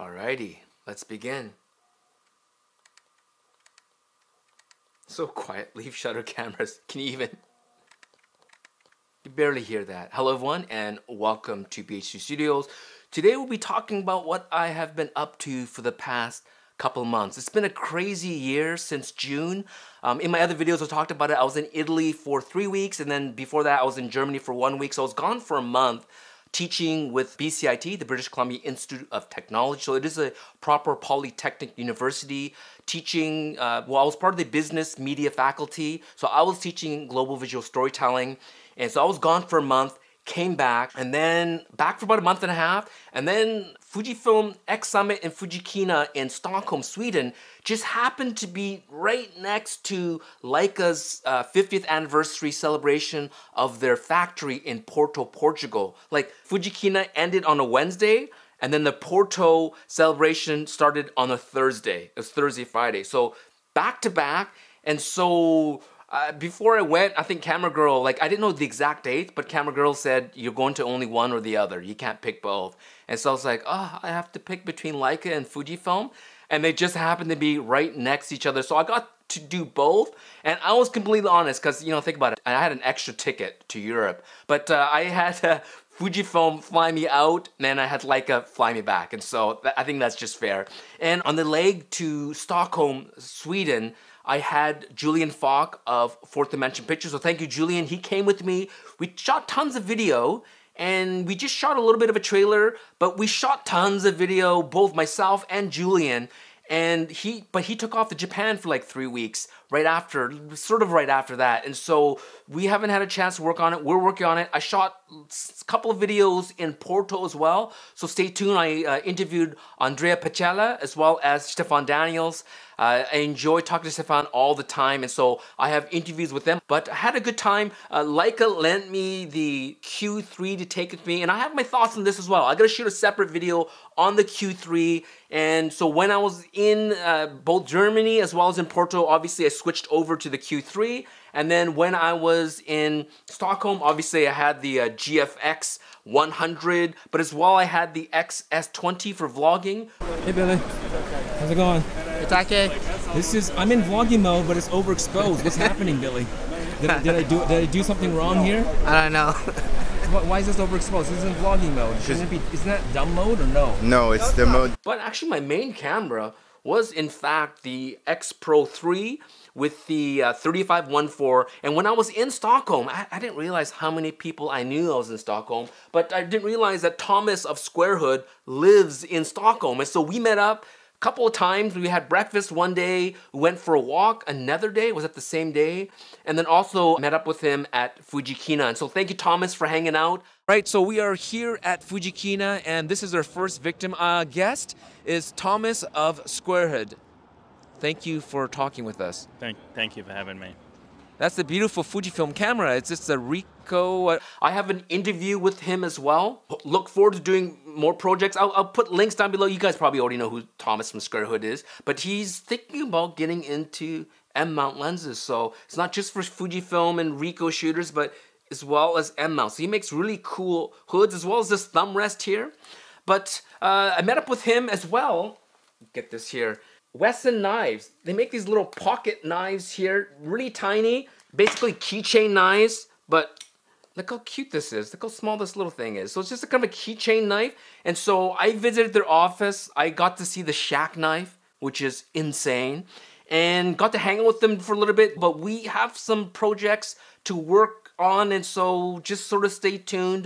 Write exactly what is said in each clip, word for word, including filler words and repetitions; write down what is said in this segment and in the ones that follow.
Alrighty, let's begin. So quiet, leave shutter cameras. Can you even? You barely hear that. Hello everyone and welcome to B H T Studios. Today we'll be talking about what I have been up to for the past couple months. It's been a crazy year since June. Um, in my other videos I talked about it. I was in Italy for three weeks and then before that I was in Germany for one week. So I was gone for a month teaching with B C I T, the British Columbia Institute of Technology. So it is a proper polytechnic university teaching. Uh, well, I was part of the business media faculty. So I was teaching global visual storytelling. And so I was gone for a month, came back, and then back for about a month and a half. And then Fujifilm X Summit in Fujikina in Stockholm, Sweden, just happened to be right next to Leica's uh, fiftieth anniversary celebration of their factory in Porto, Portugal. Like Fujikina ended on a Wednesday, and then the Porto celebration started on a Thursday. It was Thursday, Friday. So back to back, and so Uh, before I went, I think Camera Girl, like I didn't know the exact dates, but Camera Girl said, you're going to only one or the other. You can't pick both. And so I was like, oh, I have to pick between Leica and Fujifilm. And they just happened to be right next to each other. So I got to do both. And I was completely honest because, you know, think about it. I had an extra ticket to Europe, but uh, I had uh, Fujifilm fly me out and then I had Leica fly me back. And so th I think that's just fair. And on the leg to Stockholm, Sweden, I had Julian Falk of Fourth Dimension Pictures, so thank you Julian, he came with me. We shot tons of video, and we just shot a little bit of a trailer, but we shot tons of video, both myself and Julian, and he, but he took off to Japan for like three weeks, right after, sort of right after that, and so we haven't had a chance to work on it, we're working on it. I shot a couple of videos in Porto as well, so stay tuned. I uh, interviewed Andrea Pacella as well as Stefan Daniels. Uh, I enjoy talking to Stefan all the time, and so I have interviews with them, but I had a good time. Uh, Leica lent me the Q three to take with me, and I have my thoughts on this as well. I gotta shoot a separate video on the Q three, and so when I was in uh, both Germany as well as in Porto, obviously I switched over to the Q three, and then when I was in Stockholm, obviously I had the uh, G F X one hundred, but as well I had the X S twenty for vlogging. Hey Billy, how's it going? This is, I'm in vlogging mode, but it's overexposed. What's happening, Billy? Did I, did I do did I do something wrong here? I don't know. Why is this overexposed? This is in vlogging mode. Shouldn't it be? Isn't that dumb mode or no? No, it's the mode. But actually, my main camera was in fact the X Pro three with the uh, thirty-five one four, and when I was in Stockholm, I, I didn't realize how many people I knew I was in Stockholm, but I didn't realize that Thomas of Squarehood lives in Stockholm, and so we met up couple of times. We had breakfast one day, went for a walk another day, was it the same day? And then also met up with him at Fujikina. And so thank you Thomas for hanging out. Right, so we are here at Fujikina and this is our first victim. Uh, guest is Thomas of Squarehood. Thank you for talking with us. Thank, thank you for having me. That's the beautiful Fujifilm camera. It's just a Ricoh. I have an interview with him as well. Look forward to doing more projects. I'll, I'll put links down below. You guys probably already know who Thomas from Squarehood is, but he's thinking about getting into M-mount lenses. So it's not just for Fujifilm and Ricoh shooters, but as well as M-mount. So he makes really cool hoods as well as this thumb rest here. But uh, I met up with him as well. Get this here. Wesson knives. They make these little pocket knives here, really tiny, basically keychain knives, but look how cute this is. Look how small this little thing is. So it's just a kind of a keychain knife. And so I visited their office. I got to see the shack knife, which is insane, and got to hang out with them for a little bit, but we have some projects to work on. And so just sort of stay tuned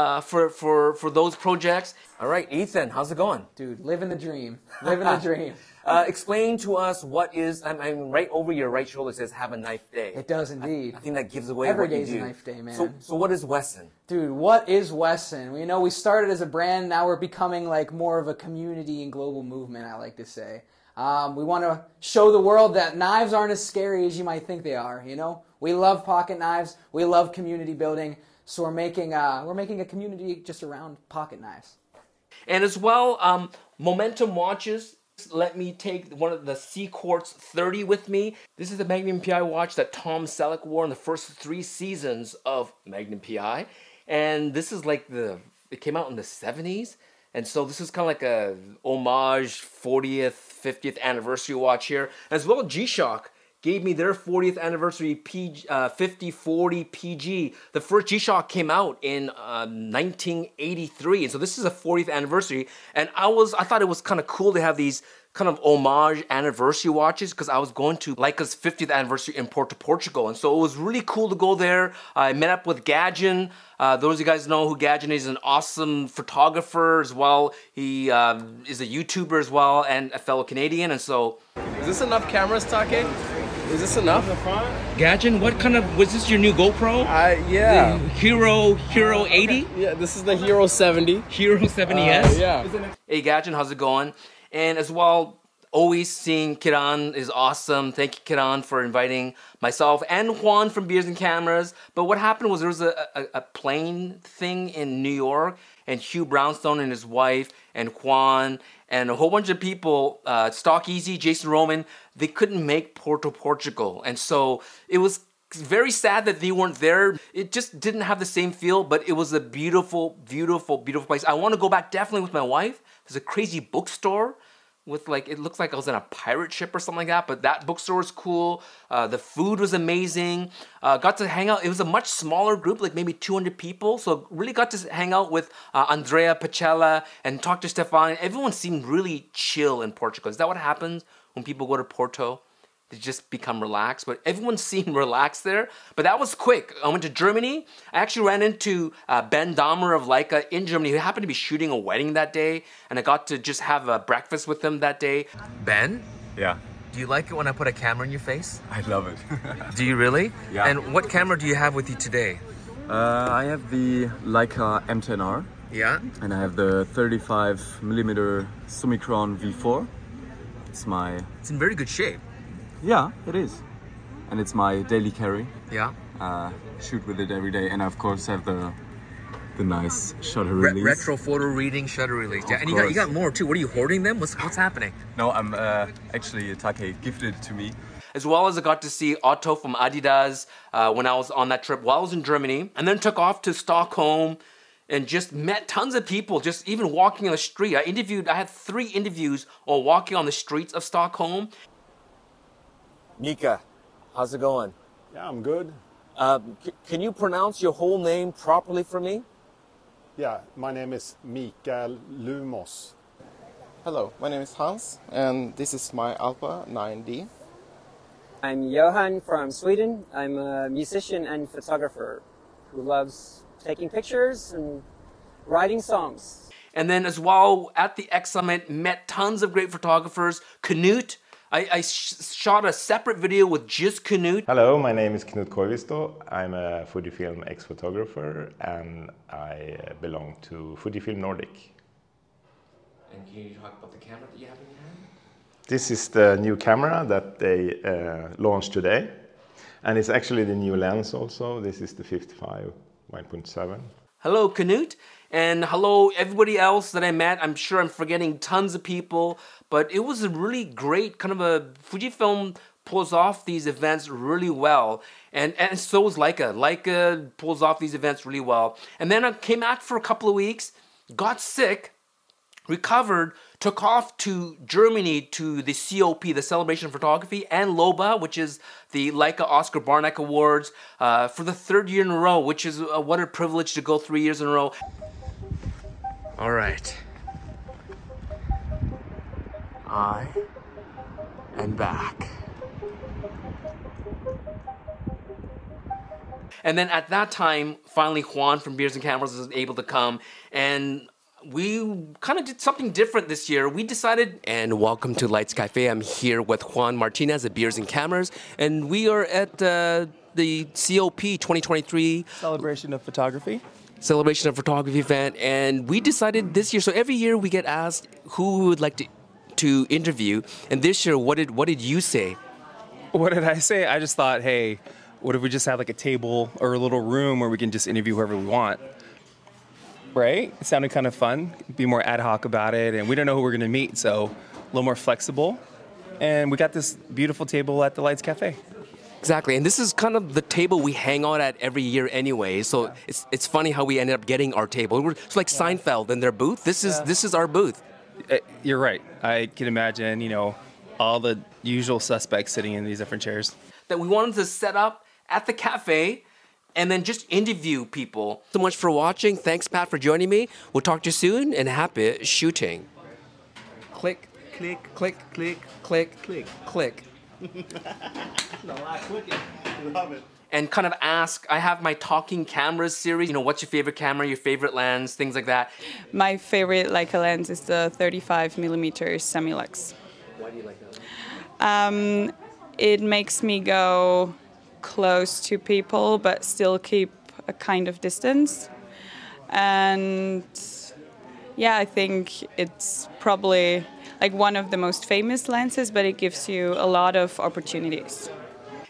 uh, for, for, for those projects. All right, Ethan, how's it going? Dude, living the dream, living the dream. Uh, explain to us what is, I mean, right over your right shoulder says, have a knife day. It does indeed. I, I think that gives away every day's a knife day, man. So, so what is Wesson? Dude, what is Wesson? You know, we started as a brand, now we're becoming like more of a community and global movement, I like to say. Um, we want to show the world that knives aren't as scary as you might think they are, you know? We love pocket knives, we love community building, so we're making, uh, we're making a community just around pocket knives. And as well, um, Momentum Watches let me take one of the C Quartz thirty with me. This is the Magnum P I watch that Tom Selleck wore in the first three seasons of Magnum P I. And this is like the, it came out in the seventies. And so this is kind of like a homage fortieth, fiftieth anniversary watch here. As well, G-Shock gave me their fortieth anniversary P, uh, fifty forty P G. The first G-Shock came out in uh, nineteen eighty-three. And so this is a fortieth anniversary. And I was, I thought it was kind of cool to have these kind of homage anniversary watches, because I was going to Leica's fiftieth anniversary in Porto, Portugal. And so it was really cool to go there. I met up with Gadgen. Uh, those of you guys know who Gadgen is, an awesome photographer as well. He uh, is a YouTuber as well and a fellow Canadian. And so... Is this enough cameras, Take? Is this enough? Gadgen, what kind of... Was this your new GoPro? Uh, yeah. The Hero, Hero uh, okay. eighty? Yeah, this is the Hero seventy. Hero seventy S? Uh, yeah. Hey Gadgen, how's it going? And as well, always seeing Kiran is awesome. Thank you, Kiran, for inviting myself and Juan from Beers and Cameras. But what happened was there was a, a, a plane thing in New York, and Hugh Brownstone and his wife and Juan and a whole bunch of people, uh, Stock Easy, Jason Roman, they couldn't make Porto, Portugal. And so it was very sad that they weren't there. It just didn't have the same feel, but it was a beautiful, beautiful, beautiful place. I want to go back definitely with my wife. There's a crazy bookstore with like, it looks like I was in a pirate ship or something like that, but that bookstore was cool. Uh, the food was amazing. Uh, got to hang out. It was a much smaller group, like maybe two hundred people. So really got to hang out with uh, Andrea Pacella and talk to Stefan. Everyone seemed really chill in Portugal. Is that what happens when people go to Porto? They just become relaxed, but everyone seemed relaxed there. But that was quick. I went to Germany. I actually ran into uh, Ben Dahmer of Leica in Germany, who happened to be shooting a wedding that day, and I got to just have a breakfast with him that day. Ben? Yeah. Do you like it when I put a camera in your face? I love it. Do you really? Yeah. And what camera do you have with you today? Uh, I have the Leica M ten R. Yeah. And I have the thirty-five millimeter Summicron V four. It's my... It's in very good shape. Yeah, it is. And it's my daily carry. Yeah. Uh, shoot with it every day. And I, of course, have the the nice shutter release. Re retro photo reading shutter release. Of yeah, and you got, you got more, too. What, are you hoarding them? What's, what's happening? No, I'm uh, actually, Take gifted it to me. As well as I got to see Otto from Adidas uh, when I was on that trip while I was in Germany. And then took off to Stockholm and just met tons of people, just even walking on the street. I interviewed, I had three interviews while walking on the streets of Stockholm. Mika, how's it going? Yeah, I'm good. Uh, c can you pronounce your whole name properly for me? Yeah, my name is Mikael Lumos. Hello, my name is Hans, and this is my Alpha nine D. I'm Johan from Sweden. I'm a musician and photographer who loves taking pictures and writing songs. And then as well, at the X Summit, met tons of great photographers. Knut. I, I sh shot a separate video with just Knut. Hello, my name is Knut Koivisto. I'm a Fujifilm X photographer and I belong to Fujifilm Nordic. And can you talk about the camera that you have in your hand? This is the new camera that they uh, launched today. And it's actually the new lens also. This is the fifty-five one point seven. Hello, Knut. And hello, everybody else that I met. I'm sure I'm forgetting tons of people, but it was a really great kind of a... Fujifilm pulls off these events really well, and, and so was Leica. Leica pulls off these events really well. And then I came back for a couple of weeks, got sick, recovered, took off to Germany to the C O P, the Celebration of Photography, and LOBA, which is the Leica Oscar Barnack Awards, uh, for the third year in a row, which is uh, what a privilege to go three years in a row. All right, I am back. And then at that time, finally Juan from Beers and Cameras was able to come, and we kind of did something different this year. We decided, and welcome to Light's Cafe. I'm here with Juan Martinez at Beers and Cameras, and we are at uh, the C O P twenty twenty-three. Celebration of Photography. Celebration of Photography event, and we decided this year, so every year we get asked who we would like to to interview, and this year what did what did you say? What did I say? I just thought, hey, what if we just have like a table or a little room where we can just interview whoever we want? Right? It sounded kind of fun. Be more ad hoc about it, and we don't know who we're gonna meet, so a little more flexible. And we got this beautiful table at the Light's Cafe. Exactly, and this is kind of the table we hang out at every year anyway. So yeah. it's it's funny how we ended up getting our table. We're, it's like yeah. Seinfeld and their booth. This is yeah. this is our booth. You're right. I can imagine, you know, all the usual suspects sitting in these different chairs. That we wanted to set up at the cafe and then just interview people. So much for watching. Thanks, Pat, for joining me. We'll talk to you soon, and happy shooting. Click, click, click, click, click, click, click. A lot of clicking. Love it. And kind of ask, I have my talking cameras series, you know, what's your favorite camera, your favorite lens, things like that. My favorite Leica lens is the thirty-five millimeter Semilux. Why do you like that lens? Um, it makes me go close to people, but still keep a kind of distance. And yeah, I think it's probably like one of the most famous lenses, but it gives you a lot of opportunities.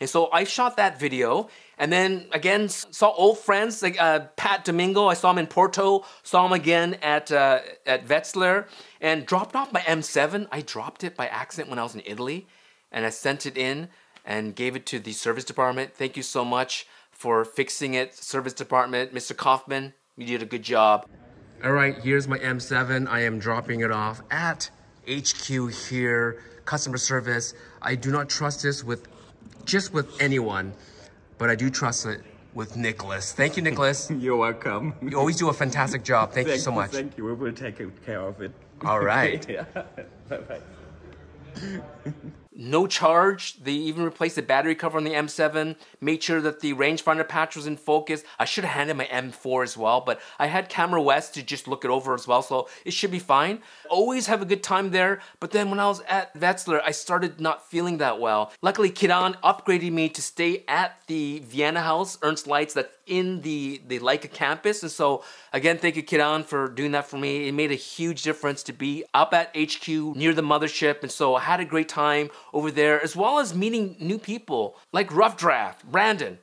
And so I shot that video, and then again saw old friends like uh, Pat Domingo. I saw him in Porto, saw him again at uh, at Wetzlar, and dropped off my M seven. I dropped it by accident when I was in Italy, and I sent it in and gave it to the service department. Thank you so much for fixing it, service department. Mister Kaufman, you did a good job. All right, here's my M seven. I am dropping it off at H Q here, customer service. I do not trust this with just with anyone, but I do trust it with Nicholas. Thank you, Nicholas. You're welcome. You always do a fantastic job. Thank, thank you so much. Thank you. We will take care of it. All right. Yeah. Bye-bye. No charge. They even replaced the battery cover on the M seven, made sure that the rangefinder patch was in focus. I should have handed my M four as well, but I had Camera West to just look it over as well, so it should be fine. Always have a good time there, but then when I was at Wetzlar, I started not feeling that well. Luckily, Kiran upgraded me to stay at the Vienna house, Ernst Lights, that's in the, the Leica campus, and so again, thank you, Kiran, for doing that for me. It made a huge difference to be up at H Q near the mothership, and so I had a great time over there, as well as meeting new people like Rough Draft, Brandon.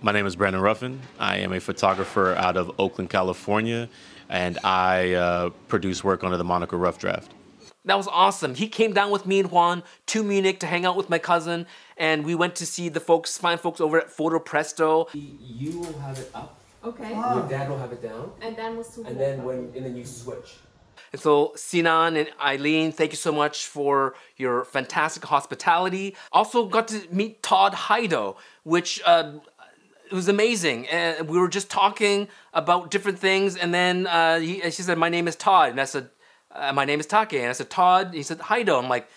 My name is Brandon Ruffin. I am a photographer out of Oakland, California, and I uh, produce work under the moniker Rough Draft. That was awesome. He came down with me and Juan to Munich to hang out with my cousin, and we went to see the folks, fine folks over at Photo Presto. You will have it up. Okay. Wow. Your dad will have it down. And then we'll switch. And then when and then you switch. And so, Sinan and Eileen, thank you so much for your fantastic hospitality. Also got to meet Todd Heido, which uh, it was amazing. And we were just talking about different things, and then uh, he, she said, my name is Todd. And I said, uh, my name is Take. And I said, Todd. He said, Heido. I'm like,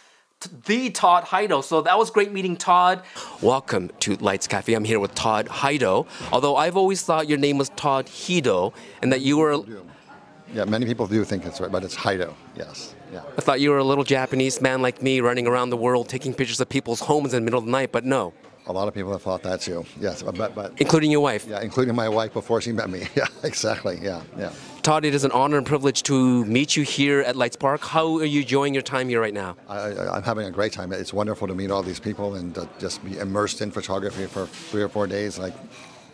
the Todd Heido. So that was great meeting Todd. Welcome to Light's Cafe. I'm here with Todd Heido. Although I've always thought your name was Todd Heido, and that you were... Yeah, many people do think it's right, but it's Heido, yes. Yeah. I thought you were a little Japanese man like me running around the world taking pictures of people's homes in the middle of the night, but no. A lot of people have thought that too, yes. But, but, including your wife? Yeah, including my wife before she met me. Yeah, exactly, yeah, yeah. Todd, it is an honor and privilege to meet you here at Lights Park. How are you enjoying your time here right now? I, I'm having a great time. It's wonderful to meet all these people and uh, just be immersed in photography for three or four days. Like,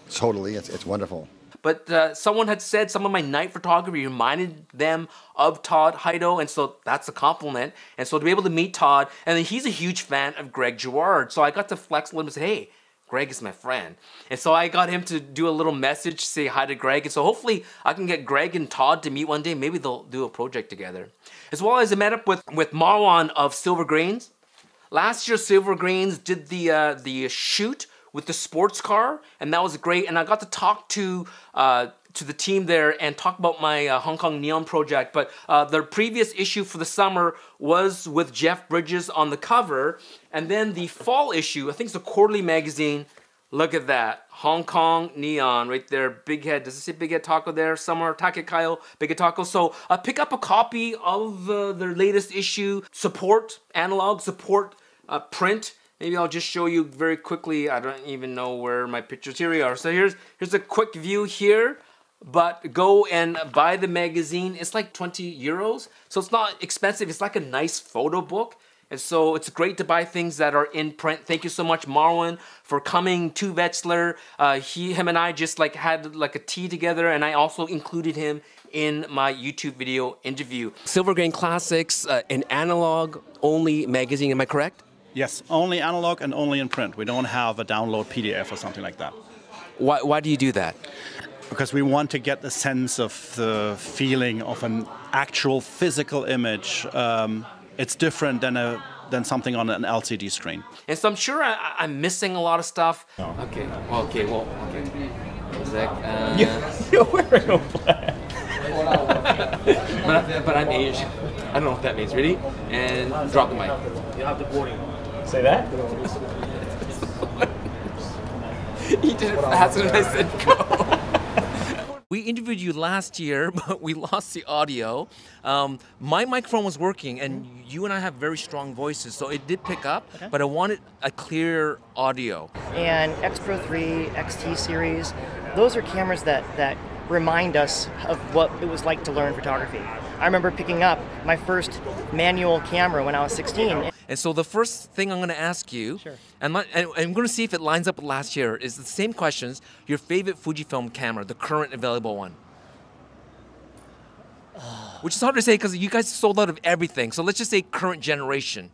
totally, it's, it's wonderful. But uh, someone had said some of my night photography reminded them of Todd Heido, and so that's a compliment. And so to be able to meet Todd, and then he's a huge fan of Greg Girard, so I got to flex a little and say, hey, Greg is my friend. And so I got him to do a little message, say hi to Greg, and so hopefully I can get Greg and Todd to meet one day. Maybe they'll do a project together. As well as I met up with, with Marwan of Silver Grains. Last year, Silver Grains did the, uh, the shoot with the sports car, and that was great. And I got to talk to uh, to the team there and talk about my uh, Hong Kong Neon project. But uh, their previous issue for the summer was with Jeff Bridges on the cover. And then the fall issue, I think it's a quarterly magazine. Look at that, Hong Kong Neon right there, Big Head. Does it say Big Head Taco there somewhere? Takekayo, Big Head Taco. So uh, pick up a copy of uh, their latest issue. Support analog, support uh, print. Maybe I'll just show you very quickly. I don't even know where my pictures here we are. So here's here's a quick view here, but go and buy the magazine. It's like twenty euros, so it's not expensive. It's like a nice photo book, and so it's great to buy things that are in print. Thank you so much, Marwan, for coming to Wetzlar. Uh, he, him, and I just like had like a tea together, and I also included him in my YouTube video interview. Silver Grain Classics, uh, an analog-only magazine. Am I correct? Yes, only analog and only in print. We don't have a download P D F or something like that. Why, why do you do that? Because we want to get the sense of the feeling of an actual physical image. Um, it's different than a than something on an L C D screen. And so I'm sure I, I'm missing a lot of stuff. No. Okay. Okay. Well. Okay. Zach, uh... You're wearing a black. but, I, but I'm Asian. I don't know what that means. Ready? And drop the mic. You have the boarding. Say that. He did it faster than I said go. We interviewed you last year, but we lost the audio. Um, my microphone was working, and you and I have very strong voices, so it did pick up, okay. But I wanted a clear audio. And X Pro three, X T series, those are cameras that, that remind us of what it was like to learn photography. I remember picking up my first manual camera when I was sixteen. And so the first thing I'm going to ask you, sure. and I'm going to see if it lines up with last year, is the same questions. Your favorite Fujifilm camera, the current available one. Uh, Which is hard to say because you guys sold out of everything. So let's just say current generation.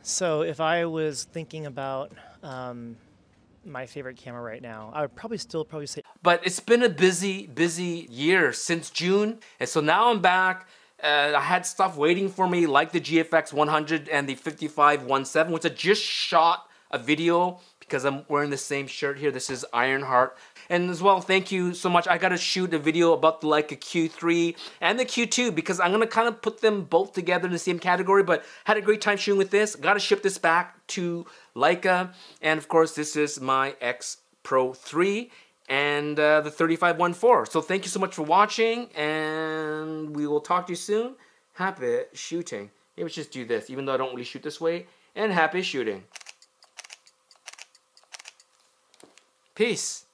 So if I was thinking about um, my favorite camera right now, I would probably still probably say. But it's been a busy, busy year since June. And so now I'm back. Uh, I had stuff waiting for me like the G F X one hundred and the fifty-five seventeen, which I just shot a video because I'm wearing the same shirt here. This is Ironheart. And as well, thank you so much. I got to shoot a video about the Leica Q three and the Q two because I'm going to kind of put them both together in the same category, but had a great time shooting with this. Got to ship this back to Leica. And of course, this is my X Pro three. And uh, the thirty-five fourteen. So thank you so much for watching, and we will talk to you soon. Happy shooting. Maybe let's just do this, even though I don't really shoot this way. And happy shooting. Peace.